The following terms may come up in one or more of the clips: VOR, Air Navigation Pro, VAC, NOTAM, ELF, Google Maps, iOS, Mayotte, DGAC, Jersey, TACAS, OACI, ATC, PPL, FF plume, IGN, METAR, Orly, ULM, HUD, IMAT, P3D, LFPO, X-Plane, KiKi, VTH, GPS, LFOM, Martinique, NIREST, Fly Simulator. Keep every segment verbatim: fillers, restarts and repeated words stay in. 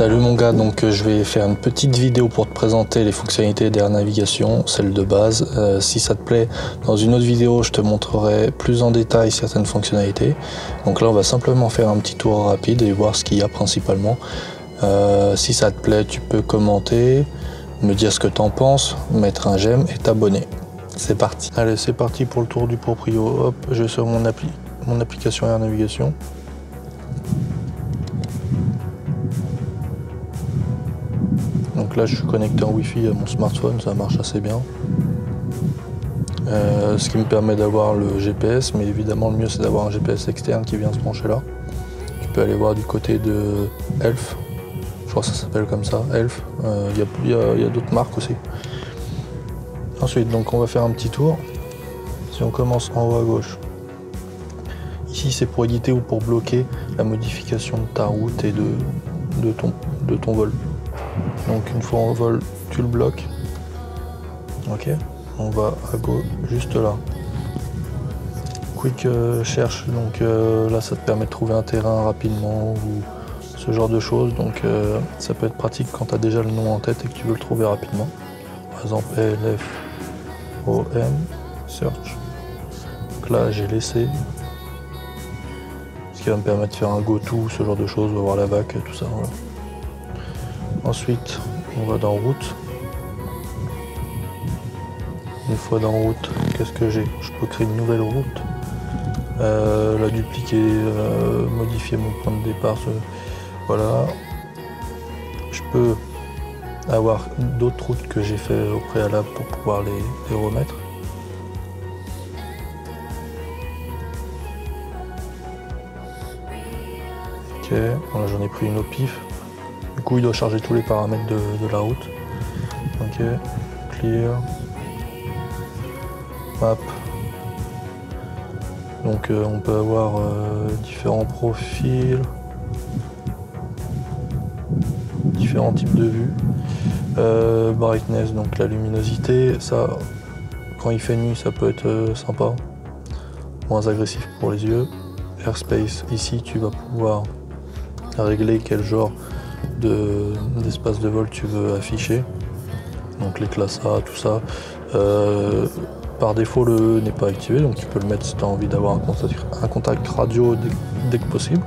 Salut mon gars, donc je vais faire une petite vidéo pour te présenter les fonctionnalités d'Air Navigation, celles de base. Euh, si ça te plaît, dans une autre vidéo je te montrerai plus en détail certaines fonctionnalités. Donc là on va simplement faire un petit tour rapide et voir ce qu'il y a principalement. Euh, si ça te plaît, tu peux commenter, me dire ce que t'en penses, mettre un j'aime et t'abonner. C'est parti. Allez, c'est parti pour le tour du proprio. Hop, je vais sur mon, appli mon application Air Navigation. Donc là je suis connecté en wifi à mon smartphone, ça marche assez bien. Euh, ce qui me permet d'avoir le G P S, mais évidemment le mieux c'est d'avoir un G P S externe qui vient se brancher là. Tu peux aller voir du côté de E L F, je crois que ça s'appelle comme ça, E L F. Il euh, y a, a, a d'autres marques aussi. Ensuite donc on va faire un petit tour. Si on commence en haut à gauche, ici c'est pour éditer ou pour bloquer la modification de ta route et de, de, ton, de ton vol. Donc une fois en vol, tu le bloques. Ok, on va à gauche, juste là. Quick euh, cherche, donc euh, là ça te permet de trouver un terrain rapidement ou ce genre de choses. Donc euh, ça peut être pratique quand tu as déjà le nom en tête et que tu veux le trouver rapidement. Par exemple L F O M, search. Donc là j'ai laissé. Ce qui va me permettre de faire un go-to, ce genre de choses, voir la V A C, tout ça. Voilà. Ensuite, on va dans route. Une fois dans route, qu'est-ce que j'ai? Je peux créer une nouvelle route, euh, la dupliquer, euh, modifier mon point de départ. Ce... Voilà. Je peux avoir d'autres routes que j'ai fait au préalable pour pouvoir les, les remettre. Ok, voilà, j'en ai pris une au pif. Du coup, il doit charger tous les paramètres de, de la route. Ok, clear, map. Donc euh, on peut avoir euh, différents profils, différents types de vues. Euh, brightness, donc la luminosité, ça, quand il fait nuit, ça peut être euh, sympa, moins agressif pour les yeux. Airspace, ici tu vas pouvoir régler quel genre d'espace de, de vol tu veux afficher, donc les classes A, tout ça. Euh, par défaut le E n'est pas activé, donc tu peux le mettre si tu as envie d'avoir un contact, un contact radio dès, dès que possible.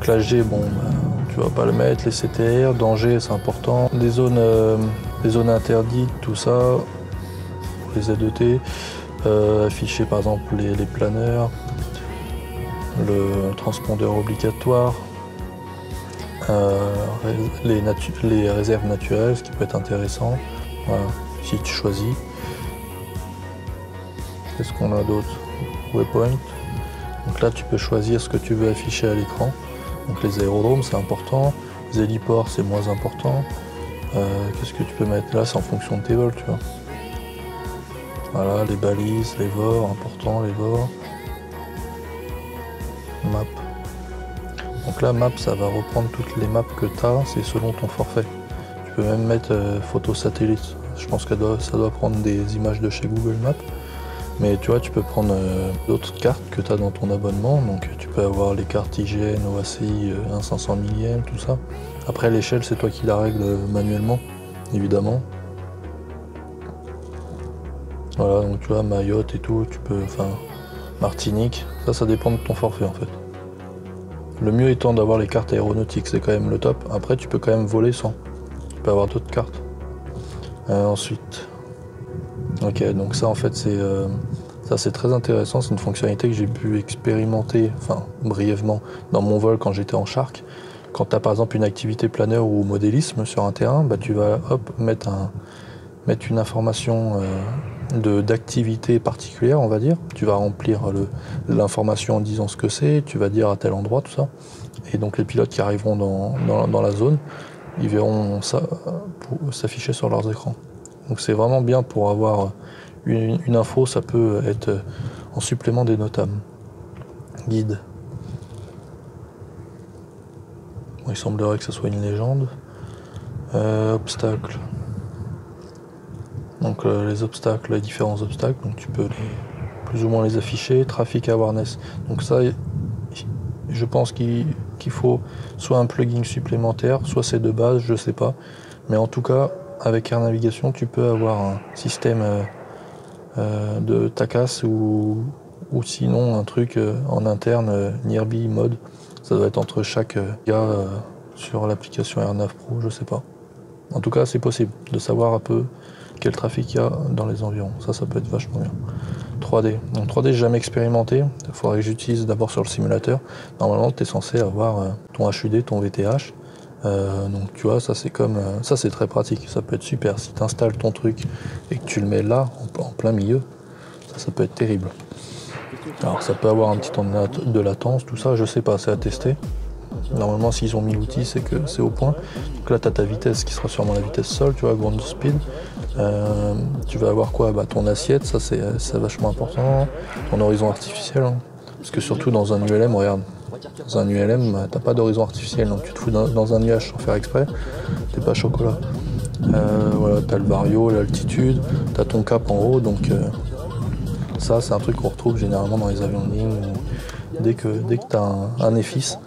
Classe G, bon bah, tu vas pas le mettre. Les C T R, danger, c'est important. Les zones, euh, les zones interdites, tout ça, les Z E T, euh, afficher par exemple les, les planeurs, le transpondeur obligatoire. Euh, les, les réserves naturelles, ce qui peut être intéressant, voilà, si tu choisis. Qu'est-ce qu'on a d'autre? Waypoint. Donc là, tu peux choisir ce que tu veux afficher à l'écran. Donc les aérodromes, c'est important. Les héliports, c'est moins important. Euh, Qu'est-ce que tu peux mettre là? C'est en fonction de tes vols, tu vois. Voilà, les balises, les V O R, important, les V O R. Map. Donc là, map, ça va reprendre toutes les maps que tu as, c'est selon ton forfait. Tu peux même mettre euh, photo satellite. Je pense que ça doit prendre des images de chez Google Maps. Mais tu vois, tu peux prendre euh, d'autres cartes que tu as dans ton abonnement. Donc tu peux avoir les cartes I G N, O A C I, euh, un cinq cents millième, tout ça. Après, l'échelle, c'est toi qui la règle manuellement, évidemment. Voilà, donc tu vois, Mayotte et tout, tu peux... Enfin, Martinique, ça, ça dépend de ton forfait, en fait. Le mieux étant d'avoir les cartes aéronautiques, c'est quand même le top. Après, tu peux quand même voler sans. Tu peux avoir d'autres cartes. Euh, ensuite, ok, donc ça en fait c'est euh, ça c'est très intéressant. C'est une fonctionnalité que j'ai pu expérimenter, enfin brièvement, dans mon vol quand j'étais en shark. Quand tu as par exemple une activité planeur ou modélisme sur un terrain, bah, tu vas hop mettre un mettre une information euh, de d'activité particulière, on va dire. Tu vas remplir l'information en disant ce que c'est, tu vas dire à tel endroit, tout ça. Et donc les pilotes qui arriveront dans, dans, dans la zone, ils verront ça s'afficher sur leurs écrans. Donc c'est vraiment bien pour avoir une, une info, ça peut être en supplément des NOTAM. Guide. Bon, il semblerait que ce soit une légende. Euh, obstacles. Donc euh, les obstacles, les différents obstacles, donc tu peux les, plus ou moins les afficher. Trafic awareness, donc ça je pense qu'ils qu'il faut soit un plugin supplémentaire, soit c'est de base, je sais pas. Mais en tout cas, avec Air Navigation, tu peux avoir un système euh, euh, de TACAS ou, ou sinon un truc euh, en interne, euh, Nearby Mode. Ça doit être entre chaque euh, gars euh, sur l'application Air Nav Pro, je sais pas. En tout cas, c'est possible de savoir un peu quel trafic il y a dans les environs. Ça, ça peut être vachement bien. trois D. Donc trois D, j'ai jamais expérimenté. Il faudrait que j'utilise d'abord sur le simulateur. Normalement, tu es censé avoir euh, ton H U D, ton V T H. Euh, donc tu vois, ça c'est comme euh, ça c'est très pratique, ça peut être super. Si tu installes ton truc et que tu le mets là, en, en plein milieu, ça, ça peut être terrible. Alors ça peut avoir un petit temps de latence, tout ça, je sais pas, c'est à tester. Normalement, s'ils ont mis l'outil, c'est que c'est au point. Donc là, tu as ta vitesse qui sera sûrement la vitesse sol, tu vois, ground speed. Euh, tu vas avoir quoi? Bah, ton assiette, ça c'est vachement important. Ton horizon artificiel, hein. Parce que surtout dans un U L M, regarde. Dans un U L M, bah, t'as pas d'horizon artificiel, donc tu te fous dans, dans un nuage sans faire exprès, t'es pas chocolat. Euh, voilà, t'as le vario, l'altitude, t'as ton cap en haut, donc euh, ça c'est un truc qu'on retrouve généralement dans les avions de ligne, dès que, dès que t'as un, un effice.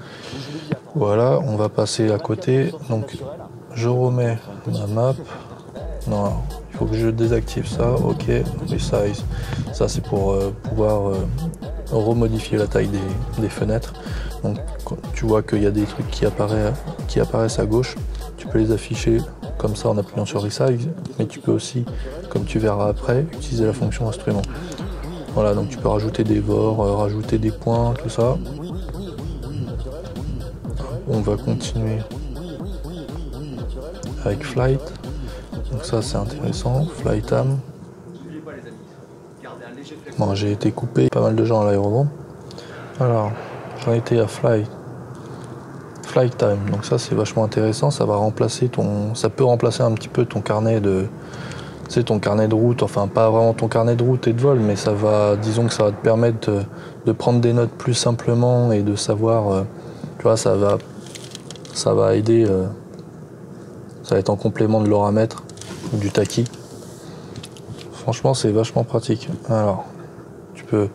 Voilà, on va passer à côté, donc je remets ma map, non, alors, il faut que je désactive ça, ok, resize, ça c'est pour euh, pouvoir... Euh, remodifier la taille des, des fenêtres. Donc tu vois qu'il y a des trucs qui apparaissent, qui apparaissent à gauche, tu peux les afficher comme ça en appuyant sur Resize, mais tu peux aussi, comme tu verras après, utiliser la fonction instrument. Voilà, donc tu peux rajouter des V O R, rajouter des points, tout ça. On va continuer avec Flight, donc ça c'est intéressant, Flightam. Bon, j'ai été coupé, pas mal de gens à l'aérodrome. Alors, j'en étais à Fly. Fly Time, donc ça c'est vachement intéressant, ça va remplacer ton... ça peut remplacer un petit peu ton carnet de... Tu sais, ton carnet de route, enfin pas vraiment ton carnet de route et de vol, mais ça va, disons que ça va te permettre de, de prendre des notes plus simplement et de savoir, euh, tu vois, ça va, ça va aider, euh, ça va être en complément de l'oramètre ou du taqui. Franchement, c'est vachement pratique. Alors, tu peux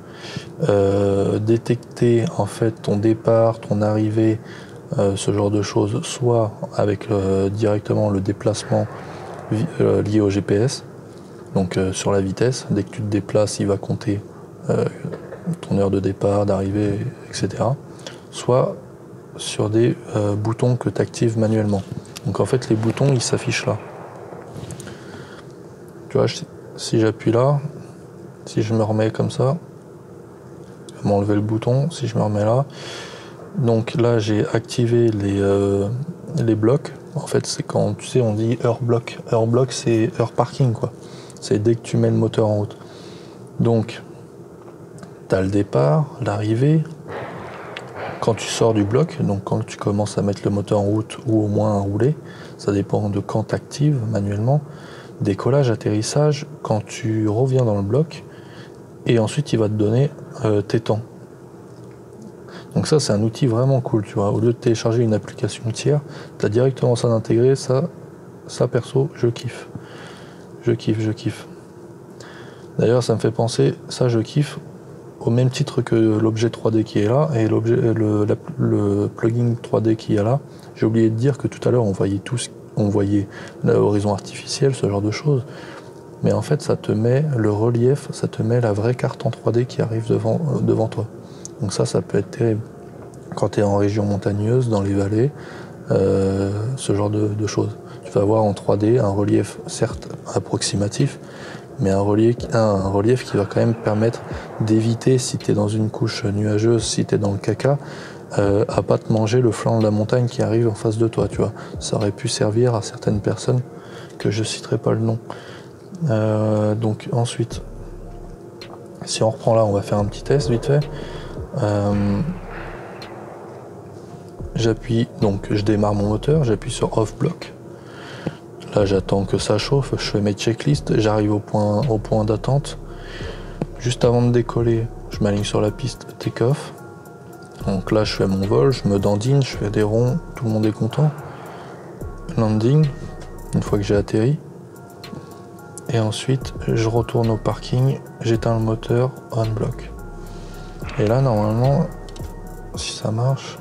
euh, détecter en fait ton départ, ton arrivée, euh, ce genre de choses, soit avec euh, directement le déplacement euh, lié au G P S, donc euh, sur la vitesse. Dès que tu te déplaces, il va compter euh, ton heure de départ, d'arrivée, et cetera. Soit sur des euh, boutons que tu actives manuellement. Donc en fait, les boutons, ils s'affichent là. Tu vois, je sais. Si j'appuie là, si je me remets comme ça, je vais m'enlever le bouton, si je me remets là. Donc là, j'ai activé les, euh, les blocs. En fait, c'est quand, tu sais, on dit heure bloc. Heure bloc, c'est heure parking, quoi. C'est dès que tu mets le moteur en route. Donc, tu as le départ, l'arrivée. Quand tu sors du bloc, donc quand tu commences à mettre le moteur en route ou au moins à rouler, ça dépend de quand tu actives manuellement. Décollage, atterrissage, quand tu reviens dans le bloc, et ensuite il va te donner euh, tes temps. Donc ça c'est un outil vraiment cool, tu vois, au lieu de télécharger une application tiers, tu as directement ça d'intégrer, ça, ça perso, je kiffe. Je kiffe, je kiffe. D'ailleurs ça me fait penser, ça je kiffe, au même titre que l'objet trois D qui est là, et l'objet, le, la, le plugin trois D qui est là. J'ai oublié de dire que tout à l'heure on voyait tout ce on voyait l'horizon artificiel, ce genre de choses, mais en fait ça te met le relief, ça te met la vraie carte en trois D qui arrive devant, euh, devant toi. Donc ça, ça peut être terrible quand tu es en région montagneuse, dans les vallées, euh, ce genre de, de choses. Tu vas avoir en trois D un relief certes approximatif, mais un relief, un, un relief qui va quand même permettre d'éviter, si tu es dans une couche nuageuse, si tu es dans le caca, Euh, à pas te manger le flanc de la montagne qui arrive en face de toi, tu vois. Ça aurait pu servir à certaines personnes que je citerai pas le nom. Euh, donc ensuite, si on reprend là, on va faire un petit test vite fait. Euh, j'appuie, donc je démarre mon moteur, j'appuie sur off block. Là j'attends que ça chauffe, je fais mes checklists, j'arrive au point, au point d'attente. Juste avant de décoller, je m'aligne sur la piste take off. Donc là, je fais mon vol, je me dandine, je fais des ronds, tout le monde est content. Landing, une fois que j'ai atterri. Et ensuite, je retourne au parking, j'éteins le moteur, on block. Et là, normalement, si ça marche,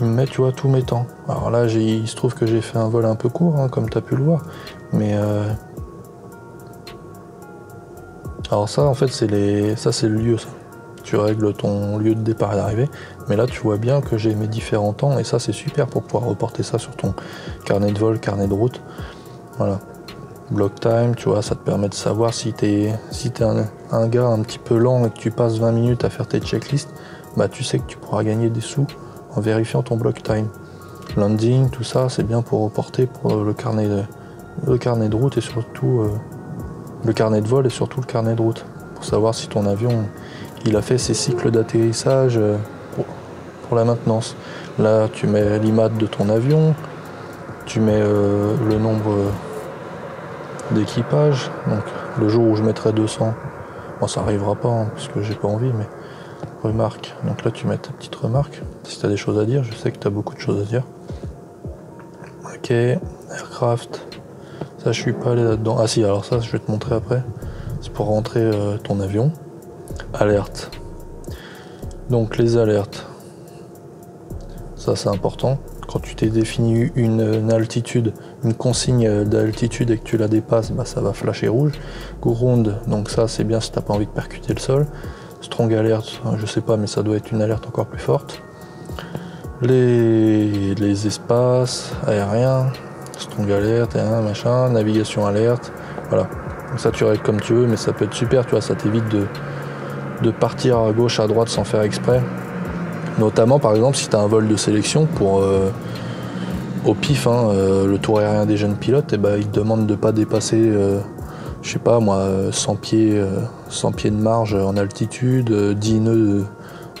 il me met, tu vois, tous mes temps. Alors là, il se trouve que j'ai fait un vol un peu court, hein, comme tu as pu le voir, mais... Euh... Alors ça, en fait, c'est les... ça c'est le lieu, ça. Tu règles ton lieu de départ et d'arrivée, mais là, tu vois bien que j'ai mes différents temps, et ça, c'est super pour pouvoir reporter ça sur ton carnet de vol, carnet de route, voilà. Block time, tu vois, ça te permet de savoir si t'es si t'es un, un gars un petit peu lent et que tu passes vingt minutes à faire tes checklists, bah tu sais que tu pourras gagner des sous en vérifiant ton block time. Landing, tout ça, c'est bien pour reporter pour le carnet de, le carnet de route et surtout euh, le carnet de vol et surtout le carnet de route, pour savoir si ton avion il a fait ses cycles d'atterrissage pour, pour la maintenance. Là, tu mets l'I M A T de ton avion, tu mets euh, le nombre euh, d'équipage, donc le jour où je mettrai deux cents, bon ça arrivera pas hein, parce que j'ai pas envie, mais remarque, donc là tu mets ta petite remarque, si tu as des choses à dire, je sais que tu as beaucoup de choses à dire. Ok, aircraft, ça je suis pas allé là-dedans, ah si alors ça je vais te montrer après, c'est pour rentrer euh, ton avion. Alerte, donc les alertes, ça c'est important. Quand tu t'es défini une, une altitude, une consigne d'altitude et que tu la dépasses, bah ça va flasher rouge. Ground, donc ça c'est bien si t'as pas envie de percuter le sol. Strong alert, je sais pas mais ça doit être une alerte encore plus forte. Les, les espaces aériens, strong alert, aérien, machin, navigation alerte, voilà. Donc ça tu règles comme tu veux mais ça peut être super, tu vois, ça t'évite de, de partir à gauche, à droite sans faire exprès. Notamment par exemple si tu as un vol de sélection pour euh, au pif hein, euh, le tour aérien des jeunes pilotes, et bah, ils te demandent de ne pas dépasser euh, je sais pas moi cent pieds, euh, cent pieds de marge en altitude, euh, dix nœuds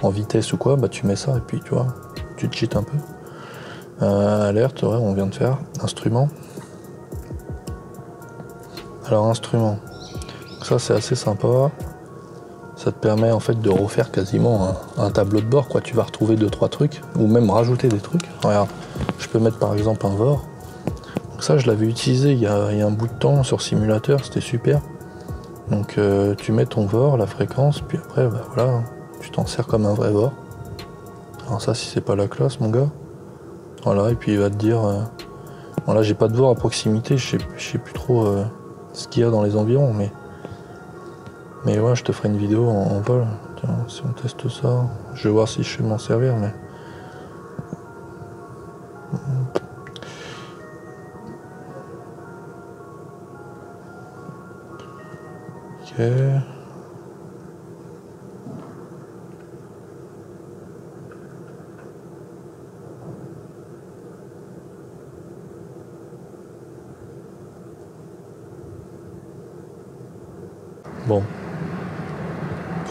en vitesse ou quoi, bah tu mets ça et puis tu vois, tu te cheats un peu. Euh, alerte, ouais, on vient de faire. Instrument. Alors instrument. Ça c'est assez sympa. Ça te permet en fait de refaire quasiment un, un tableau de bord, quoi. Tu vas retrouver deux trois trucs, ou même rajouter des trucs. Regarde, je peux mettre par exemple un V O R. Donc ça, je l'avais utilisé il y, a, il y a un bout de temps sur simulateur, c'était super. Donc euh, tu mets ton V O R, la fréquence, puis après, bah, voilà, tu t'en sers comme un vrai V O R. Alors ça, si c'est pas la classe, mon gars. Voilà, et puis il va te dire... Euh... Bon là, j'ai pas de V O R à proximité, je sais, je sais plus trop euh, ce qu'il y a dans les environs, mais... Mais ouais, je te ferai une vidéo en, en vol. Tiens, si on teste ça, je vais voir si je sais m'en servir, mais... Ok... Bon...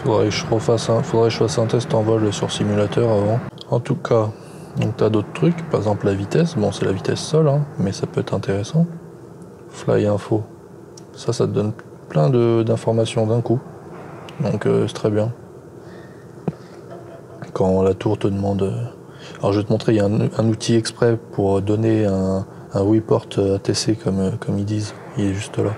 Faudrait que je refasse un, faudrait que je fasse un test en vol sur simulateur avant. En tout cas, donc t'as d'autres trucs, par exemple la vitesse, bon c'est la vitesse seule, hein, mais ça peut être intéressant. Fly info, ça ça te donne plein d'informations d'un coup, donc euh, c'est très bien. Quand la tour te demande... Alors je vais te montrer, il y a un, un outil exprès pour donner un, un report A T C comme, comme ils disent, il est juste là.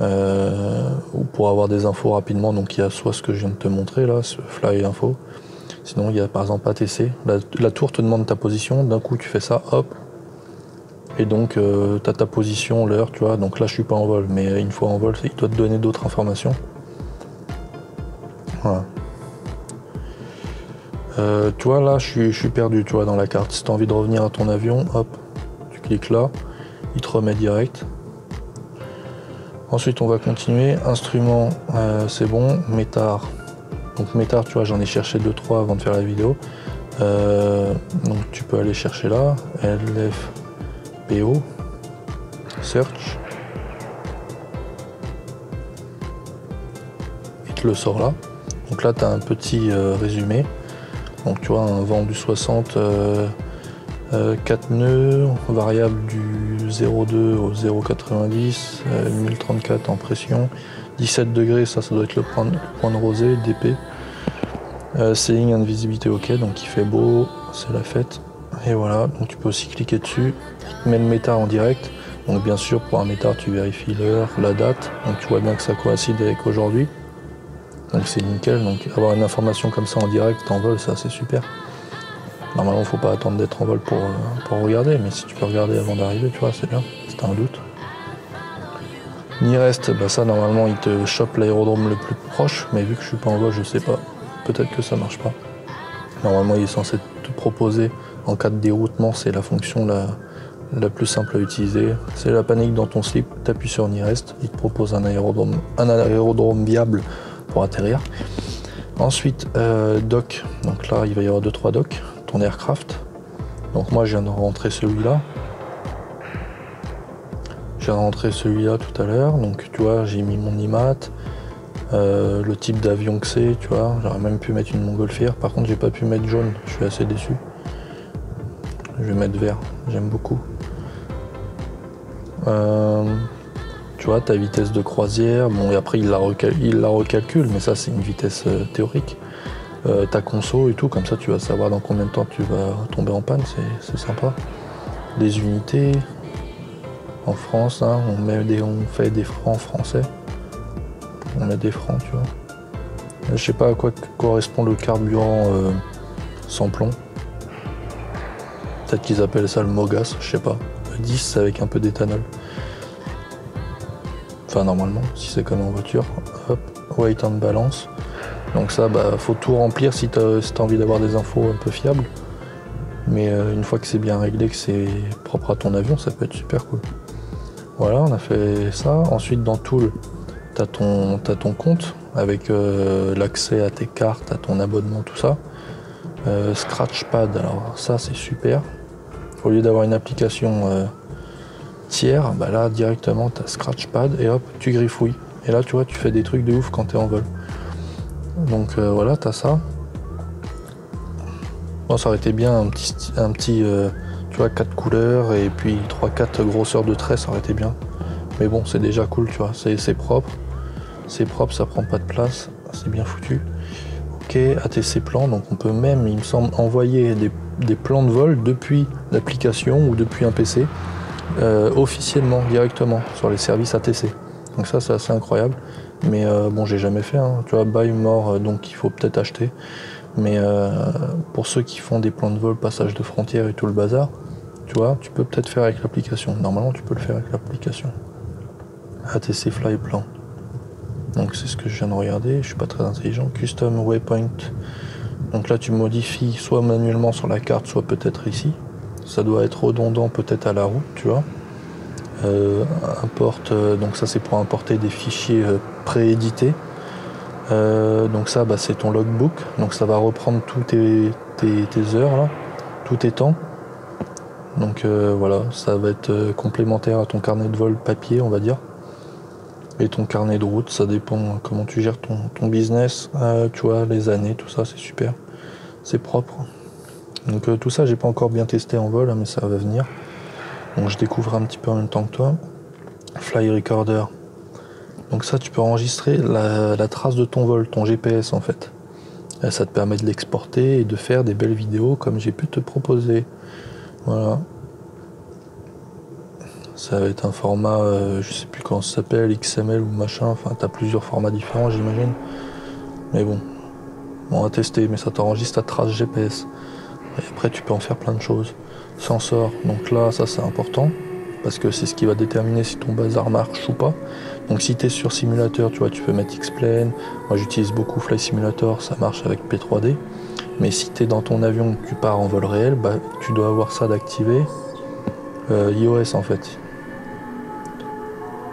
Euh, ou pour avoir des infos rapidement, donc il y a soit ce que je viens de te montrer là, ce fly info, sinon il y a par exemple A T C, la, la tour te demande ta position, d'un coup tu fais ça, hop, et donc euh, tu as ta position, l'heure, tu vois, donc là je suis pas en vol, mais une fois en vol, il doit te donner d'autres informations. Voilà. Euh, tu vois là, je suis, je suis perdu, tu vois, dans la carte, si tu as envie de revenir à ton avion, hop, tu cliques là, il te remet direct. Ensuite on va continuer, instrument euh, c'est bon, métard, donc métard tu vois j'en ai cherché deux trois avant de faire la vidéo, euh, donc tu peux aller chercher là, L F P O, search, il te le sort là, donc là tu as un petit euh, résumé, donc tu vois un vent du soixante, euh, Euh, quatre nœuds, variable du zéro virgule deux au zéro virgule quatre-vingt-dix, euh, mille trente-quatre en pression, dix-sept degrés, ça, ça doit être le point de, le point de rosée, D P. Euh, Sailing and visibilité, ok, donc il fait beau, c'est la fête. Et voilà, donc tu peux aussi cliquer dessus, il te met le métard en direct. Donc bien sûr, pour un métard, tu vérifies l'heure, la date, donc tu vois bien que ça coïncide avec aujourd'hui. Donc c'est nickel, donc avoir une information comme ça en direct, en vol, ça c'est super. Normalement, faut pas attendre d'être en vol pour, pour regarder, mais si tu peux regarder avant d'arriver, tu vois, c'est bien, si t'as un doute. NIREST, bah ça, normalement, il te chope l'aérodrome le plus proche, mais vu que je suis pas en vol, je sais pas. Peut-être que ça marche pas. Normalement, il est censé te proposer, en cas de déroutement, c'est la fonction la, la plus simple à utiliser. C'est la panique dans ton slip, t'appuies sur NIREST, il te propose un aérodrome, un aérodrome viable pour atterrir. Ensuite, euh, dock, donc là il va y avoir deux trois docks, ton aircraft. Donc moi je viens de rentrer celui-là. Je viens de rentrer celui-là tout à l'heure, donc tu vois j'ai mis mon I M A T, euh, le type d'avion que c'est, tu vois, j'aurais même pu mettre une montgolfière, par contre j'ai pas pu mettre jaune, je suis assez déçu. Je vais mettre vert, j'aime beaucoup. Euh... Tu vois, ta vitesse de croisière, bon et après il la, recal il la recalcule, mais ça c'est une vitesse euh, théorique. Euh, ta conso et tout, comme ça tu vas savoir dans combien de temps tu vas tomber en panne, c'est sympa. Des unités, en France, hein, on, met des, on fait des francs français. On a des francs, tu vois. Je sais pas à quoi correspond le carburant euh, sans plomb. Peut-être qu'ils appellent ça le mogas, je sais pas. Le dix c'est avec un peu d'éthanol. Enfin, normalement, si c'est comme en voiture, hop, weight and balance. Donc ça, bah, faut tout remplir si tu as, si t'as envie d'avoir des infos un peu fiables. Mais euh, une fois que c'est bien réglé, que c'est propre à ton avion, ça peut être super cool. Voilà, on a fait ça. Ensuite, dans Tool, tu as ton, t'as ton compte avec euh, l'accès à tes cartes, à ton abonnement, tout ça. Euh, Scratchpad, alors ça, c'est super. Au lieu d'avoir une application... Euh, tiers, bah là directement tu as Scratchpad et hop tu griffouilles et là tu vois tu fais des trucs de ouf quand tu es en vol, donc euh, voilà tu as ça. Bon, ça aurait été bien un petit, un petit euh, tu vois quatre couleurs et puis trois quatre grosseurs de traits, ça aurait été bien, mais bon c'est déjà cool, tu vois, c'est propre, c'est propre, ça prend pas de place, c'est bien foutu. Ok, A T C plan, donc on peut même il me semble envoyer des, des plans de vol depuis l'application ou depuis un P C. Euh, officiellement directement sur les services A T C, donc ça c'est assez incroyable, mais euh, bon j'ai jamais fait, hein. Tu vois buy more, euh, donc il faut peut-être acheter, mais euh, pour ceux qui font des plans de vol, passage de frontières et tout le bazar, tu vois tu peux peut-être faire avec l'application, normalement tu peux le faire avec l'application A T C fly plan, donc c'est ce que je viens de regarder, je suis pas très intelligent. Custom waypoint, donc là tu modifies soit manuellement sur la carte, soit peut-être ici. Ça doit être redondant peut-être à la route, tu vois. Euh, importe, euh, donc ça c'est pour importer des fichiers euh, préédités. Euh, donc ça bah, c'est ton logbook, donc ça va reprendre tous tes, tes, tes heures, là, tous tes temps. Donc euh, voilà, ça va être euh, complémentaire à ton carnet de vol papier, on va dire. Et ton carnet de route, ça dépend comment tu gères ton, ton business, euh, tu vois, les années, tout ça, c'est super, c'est propre. Donc euh, tout ça j'ai pas encore bien testé en vol, hein, mais ça va venir. Donc je découvre un petit peu en même temps que toi. Fly Recorder. Donc ça tu peux enregistrer la, la trace de ton vol, ton G P S en fait. Et ça te permet de l'exporter et de faire des belles vidéos comme j'ai pu te proposer. Voilà. Ça va être un format, euh, je sais plus comment ça s'appelle, X M L ou machin, enfin t'as plusieurs formats différents j'imagine. Mais bon, on va tester, mais ça t'enregistre la trace G P S. Et après tu peux en faire plein de choses. Sensor, donc là ça c'est important parce que c'est ce qui va déterminer si ton bazar marche ou pas. Donc si tu es sur simulateur, tu vois, tu peux mettre X-Plane. Moi j'utilise beaucoup Fly Simulator, ça marche avec P trois D. Mais si tu es dans ton avion, que tu pars en vol réel, bah, tu dois avoir ça d'activé. Euh, iOS en fait.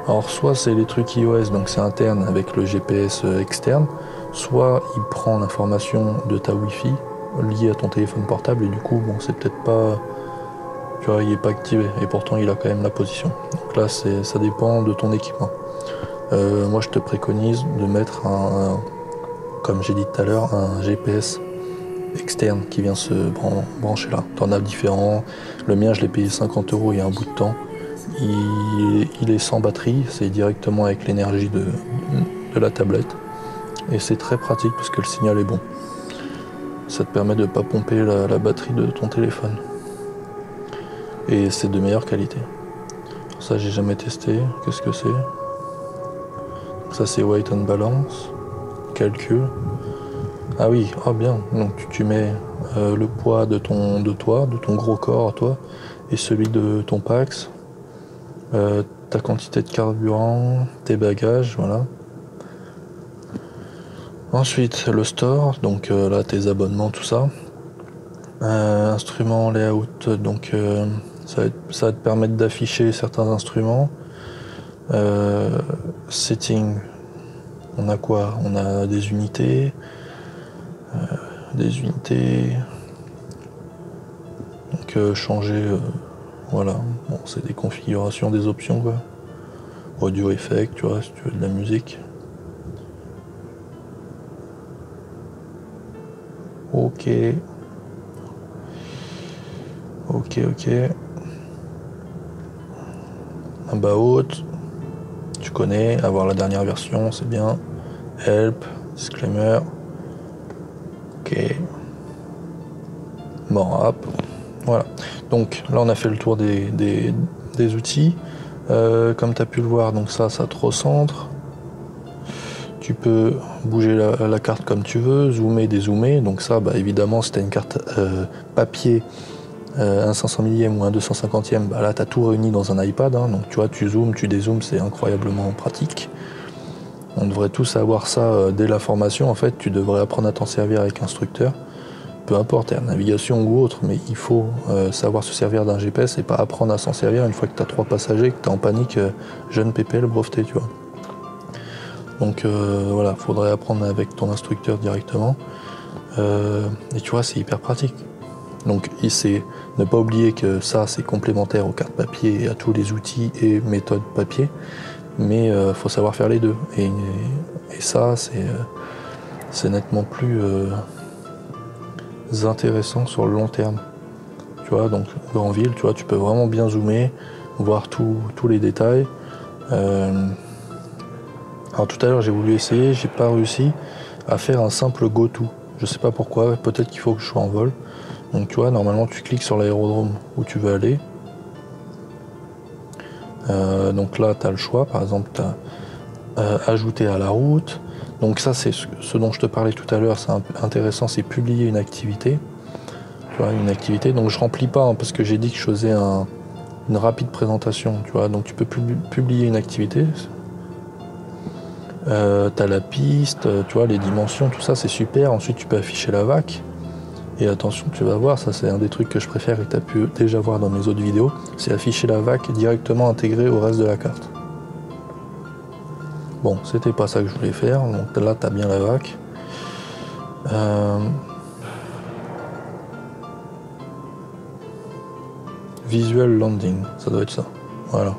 Alors soit c'est les trucs iOS, donc c'est interne avec le G P S externe, soit il prend l'information de ta Wi-Fi lié à ton téléphone portable et du coup bon c'est peut-être pas, tu vois il est pas activé et pourtant il a quand même la position, donc là c'est ça dépend de ton équipement. Euh, moi je te préconise de mettre un, un comme j'ai dit tout à l'heure un G P S externe qui vient se bran brancher là, t'en as différents, le mien je l'ai payé cinquante euros il y a un bout de temps, il, il est sans batterie, c'est directement avec l'énergie de, de la tablette et c'est très pratique parce que le signal est bon. Ça te permet de ne pas pomper la, la batterie de ton téléphone. Et c'est de meilleure qualité. Ça j'ai jamais testé. Qu'est-ce que c'est? Ça c'est weight and balance. Calcul. Ah oui, oh bien. Donc tu, tu mets euh, le poids de ton, de toi, de ton gros corps à toi, et celui de ton pax, euh, ta quantité de carburant, tes bagages, voilà. Ensuite, le store, donc euh, là tes abonnements, tout ça. Euh, instruments, layout, donc euh, ça, va te, ça va te permettre d'afficher certains instruments. Euh, setting, on a quoi? On a des unités, euh, des unités, donc euh, changer, euh, voilà, bon, c'est des configurations, des options quoi. Audio effect, tu vois, si tu veux de la musique. Ok, ok, ok, about, tu connais, avoir la dernière version, c'est bien, help, disclaimer, ok, bon, app, voilà. Donc là on a fait le tour des, des, des outils, euh, comme tu as pu le voir, donc ça, ça te recentre. Tu peux bouger la, la carte comme tu veux, zoomer, dézoomer. Donc ça, bah, évidemment, si tu as une carte euh, papier, euh, un cinq cents millième ou un deux cent cinquantième, bah, là, tu as tout réuni dans un iPad. Hein. Donc tu vois, tu zoomes, tu dézoomes, c'est incroyablement pratique. On devrait tous avoir ça euh, dès la formation. En fait, tu devrais apprendre à t'en servir avec instructeur. Peu importe, Air Navigation ou autre, mais il faut euh, savoir se servir d'un G P S et pas apprendre à s'en servir une fois que tu as trois passagers et que tu es en panique, euh, jeune P P L breveté, tu vois. Donc euh, voilà, il faudrait apprendre avec ton instructeur directement. Euh, et tu vois, c'est hyper pratique. Donc c'est ne pas oublier que ça, c'est complémentaire aux cartes papier et à tous les outils et méthodes papier. Mais il euh, faut savoir faire les deux. Et, et ça, c'est nettement plus euh, intéressant sur le long terme. Tu vois, donc en ville, tu vois, tu peux vraiment bien zoomer, voir tout, tous les détails. Euh, Alors tout à l'heure j'ai voulu essayer, j'ai pas réussi à faire un simple go-to. Je sais pas pourquoi, peut-être qu'il faut que je sois en vol. Donc tu vois, normalement tu cliques sur l'aérodrome où tu veux aller. Euh, donc là tu as le choix, par exemple tu as euh, ajouté à la route. Donc ça c'est ce dont je te parlais tout à l'heure, c'est intéressant, c'est publier une activité. Tu vois, une activité, donc je remplis pas hein, parce que j'ai dit que je faisais un, une rapide présentation. Tu vois, donc tu peux pub publier une activité. Euh, t'as la piste, tu vois, les dimensions, tout ça, c'est super. Ensuite, tu peux afficher la V A C. Et attention, tu vas voir, ça c'est un des trucs que je préfère et que tu as pu déjà voir dans mes autres vidéos, c'est afficher la V A C directement intégrée au reste de la carte. Bon, c'était pas ça que je voulais faire, donc là, tu as bien la V A C. Euh... Visual Landing, ça doit être ça. Voilà.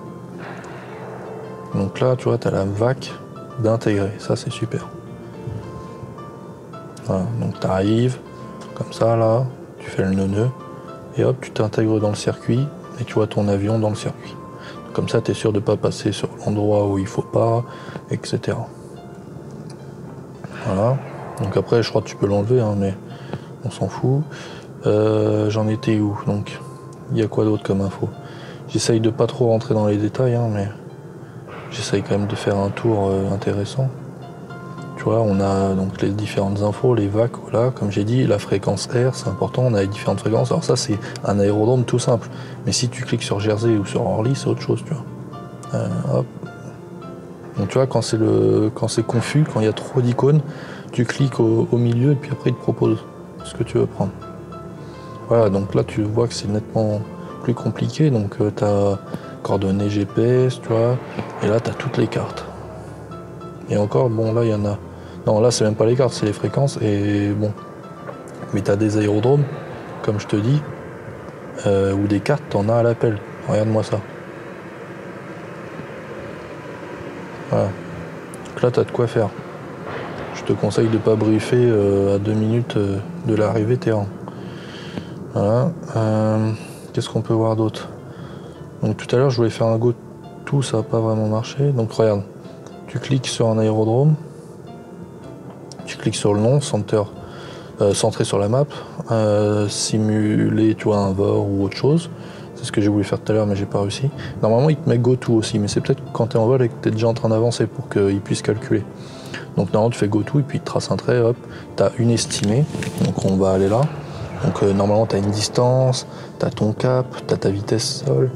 Donc là, tu vois, tu as la V A C d'intégrer, ça c'est super. Voilà, donc tu arrives comme ça là, tu fais le nœud et hop tu t'intègres dans le circuit et tu vois ton avion dans le circuit. Comme ça tu es sûr de ne pas passer sur l'endroit où il faut pas, et cetera. Voilà, donc après je crois que tu peux l'enlever hein, mais on s'en fout. Euh, J'en étais où? Donc il y a quoi d'autre comme info? J'essaye de pas trop rentrer dans les détails hein, mais j'essaye quand même de faire un tour euh, intéressant. Tu vois, on a donc les différentes infos, les V A C, voilà, comme j'ai dit, la fréquence R, c'est important, on a les différentes fréquences. Alors ça, c'est un aérodrome tout simple. Mais si tu cliques sur Jersey ou sur Orly, c'est autre chose, tu vois. Euh, hop. Donc tu vois, quand c'est le, quand c'est confus, quand il y a trop d'icônes, tu cliques au, au milieu et puis après, il te propose ce que tu veux prendre. Voilà, donc là, tu vois que c'est nettement plus compliqué, donc euh, tu as coordonnées G P S, tu vois, et là tu as toutes les cartes. Et encore, bon là il y en a... Non là c'est même pas les cartes, c'est les fréquences, et bon. Mais tu as des aérodromes, comme je te dis, euh, ou des cartes, t'en as à l'appel. Regarde-moi ça. Voilà. Donc là tu as de quoi faire. Je te conseille de pas briefer euh, à deux minutes euh, de l'arrivée terrain. Voilà. Euh, Qu'est-ce qu'on peut voir d'autre? Donc tout à l'heure je voulais faire un go tout, ça n'a pas vraiment marché. Donc regarde, tu cliques sur un aérodrome, tu cliques sur le nom, center, euh, centré sur la map, euh, simuler tu vois un V O R ou autre chose. C'est ce que j'ai voulu faire tout à l'heure mais j'ai pas réussi. Normalement il te met go to aussi, mais c'est peut-être quand tu es en vol et que tu es déjà en train d'avancer pour qu'il puisse calculer. Donc normalement tu fais go to et puis il te trace un trait, hop, tu as une estimée, donc on va aller là. Donc euh, normalement, tu as une distance, tu as ton cap, tu as ta vitesse sol,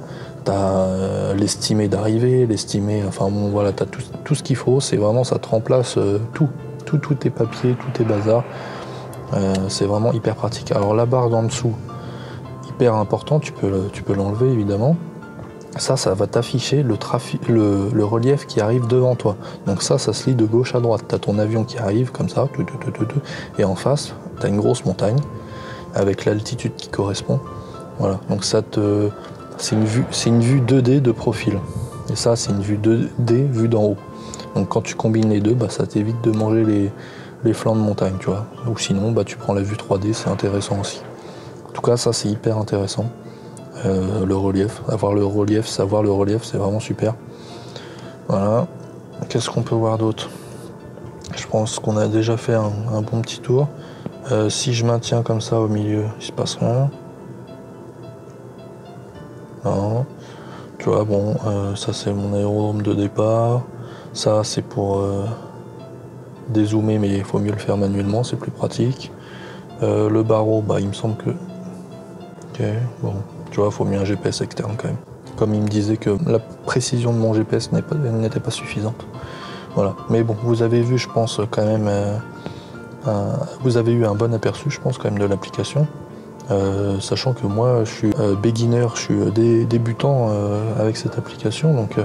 tu as euh, l'estimé d'arrivée, l'estimé... Enfin bon, voilà, tu as tout, tout ce qu'il faut. C'est vraiment, ça te remplace euh, tout, tout, tous tes papiers, tous tes bazars. Euh, c'est vraiment hyper pratique. Alors la barre d'en dessous, hyper important, tu peux, tu peux l'enlever évidemment. Ça, ça va t'afficher le, le, le relief qui arrive devant toi. Donc ça, ça se lit de gauche à droite. Tu as ton avion qui arrive comme ça, tout, tout, tout, tout, tout. Et en face, tu as une grosse montagne avec l'altitude qui correspond. Voilà, donc ça te... C'est une, une vue deux D de profil. Et ça, c'est une vue deux D vue d'en haut. Donc quand tu combines les deux, bah, ça t'évite de manger les, les flancs de montagne, tu vois. Ou sinon, bah, tu prends la vue trois D, c'est intéressant aussi. En tout cas, ça, c'est hyper intéressant. Euh, le relief, avoir le relief, savoir le relief, c'est vraiment super. Voilà. Qu'est-ce qu'on peut voir d'autre? Je pense qu'on a déjà fait un, un bon petit tour. Euh, si je maintiens comme ça au milieu, il se passe rien. Non. Tu vois, bon, euh, ça c'est mon aérodrome de départ. Ça c'est pour euh, dézoomer, mais il faut mieux le faire manuellement, c'est plus pratique. Euh, le barreau, bah il me semble que... Ok, bon. Tu vois, il faut mieux un G P S externe quand même. Comme il me disait que la précision de mon G P S n'était pas suffisante. Voilà. Mais bon, vous avez vu, je pense, quand même... Euh, un, vous avez eu un bon aperçu, je pense, quand même, de l'application. Euh, sachant que moi, je suis euh, beginner, je suis dé débutant euh, avec cette application. Donc, euh,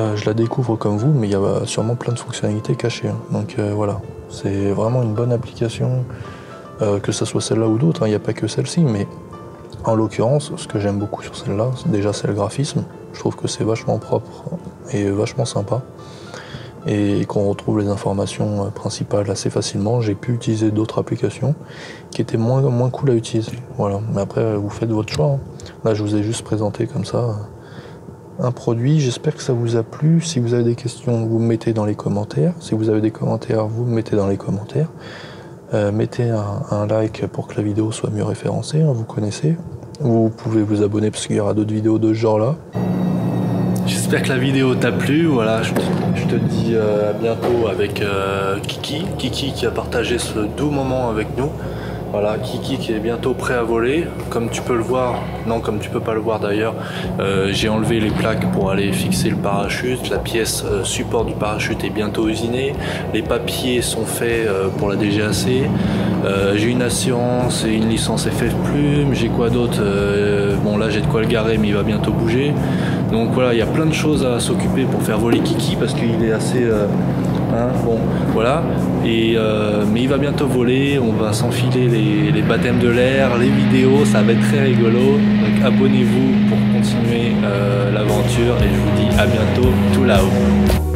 euh, je la découvre comme vous, mais il y a sûrement plein de fonctionnalités cachées. Hein. Donc, euh, voilà. C'est vraiment une bonne application, euh, que ce soit celle-là ou d'autres. Il n'y a pas que celle-ci, mais... En l'occurrence, ce que j'aime beaucoup sur celle-là, déjà c'est le graphisme. Je trouve que c'est vachement propre et vachement sympa. Et qu'on retrouve les informations principales assez facilement. J'ai pu utiliser d'autres applications qui étaient moins, moins cool à utiliser. Voilà. Mais après, vous faites votre choix. Là, je vous ai juste présenté comme ça un produit. J'espère que ça vous a plu. Si vous avez des questions, vous me mettez dans les commentaires. Si vous avez des commentaires, vous me mettez dans les commentaires. Euh, mettez un, un like pour que la vidéo soit mieux référencée, hein, vous connaissez. Vous pouvez vous abonner parce qu'il y aura d'autres vidéos de ce genre là. J'espère que la vidéo t'a plu, voilà, je, je te dis euh, à bientôt avec euh, Kiki, Kiki qui a partagé ce doux moment avec nous. Voilà, Kiki qui est bientôt prêt à voler. Comme tu peux le voir, non comme tu peux pas le voir d'ailleurs, euh, j'ai enlevé les plaques pour aller fixer le parachute. La pièce euh, support du parachute est bientôt usinée. Les papiers sont faits euh, pour la D G A C. Euh, j'ai une assurance et une licence F F plume. J'ai quoi d'autre? euh, Bon là j'ai de quoi le garer mais il va bientôt bouger. Donc voilà, il y a plein de choses à s'occuper pour faire voler Kiki parce qu'il est assez... Euh, Hein, bon, voilà, et, euh, mais il va bientôt voler, on va s'enfiler les, les baptêmes de l'air, les vidéos, ça va être très rigolo, donc abonnez-vous pour continuer euh, l'aventure et je vous dis à bientôt tout là-haut.